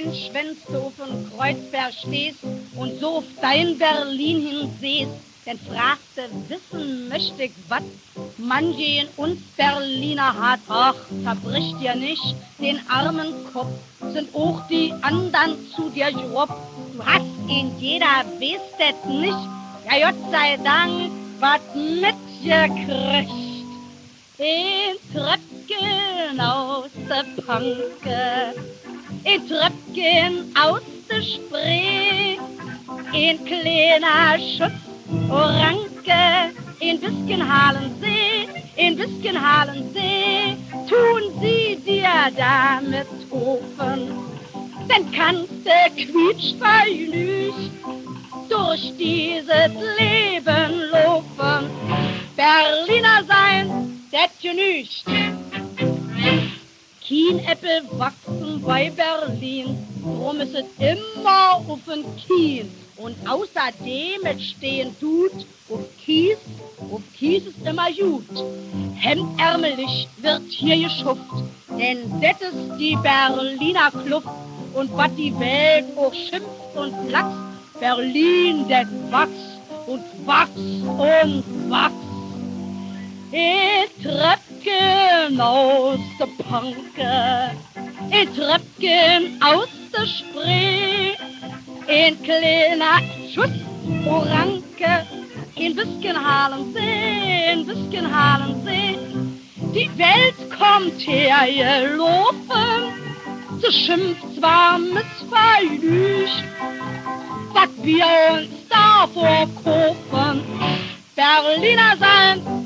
Mensch, wenn du auf dem Kreuzberg stehst und so auf dein Berlin hinsehst, dann fragst du, wissen möchte ich was, manche in uns Berliner hat, ach, zerbricht dir nicht den armen Kopf, sind auch die anderen zu dir grob. Du hast ihn, jeder weiß das nicht, ja Gott sei Dank, was mitgekriegt. Ein Tröpfchen aus der Panke, ein Tröpfchen aus der Spree, ein kleiner Schuss Oranke, ein bisschen Halensee, ein bisschen Halensee, tun sie dir damit offen. Dann kannst du quietschvergnügt durch dieses Leben laufen. Berliner sein, das genügt. Kein Äppel wachsen bei Berlin, drum ist es immer auf den Kiel. Und außerdem es stehen tut, auf Kies ist immer gut. Hemdärmelig wird hier geschufft, denn das ist die Berliner Kluft. Und was die Welt auch schimpft und lacht, Berlin, das wächst und wächst und wächst. Ein Tröpfchen aus der Panke, ein Tröpfchen aus der Spree, ein kleiner Schuss Oranke, ein bisschen Halensee, ein bisschen Halensee. Die Welt kommt her gelaufen, so schimpft zwar missvergnügt, was wir uns davor kaufen. Berliner sein.